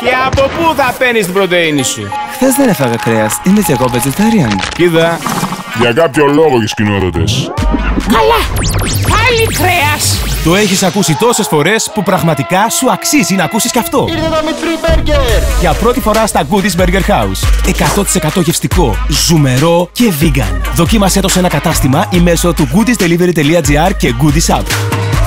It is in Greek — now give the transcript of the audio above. Και από πού θα παίρνεις την πρωτεΐνη σου? Χθες δεν έφαγα κρέας. Είμαι και εγώ vegetarian. Κοίτα. Για κάποιο λόγο για σκηνοδότες. Καλά. Πάλι κρέας. Το έχεις ακούσει τόσες φορές που πραγματικά σου αξίζει να ακούσεις κι αυτό. Είναι το Meat Free Burger. Για πρώτη φορά στα Goody's Burger House. 100% γευστικό, ζουμερό και vegan. Δοκίμασέ το σε ένα κατάστημα ή μέσω του goodysdelivery.gr και Goody's app.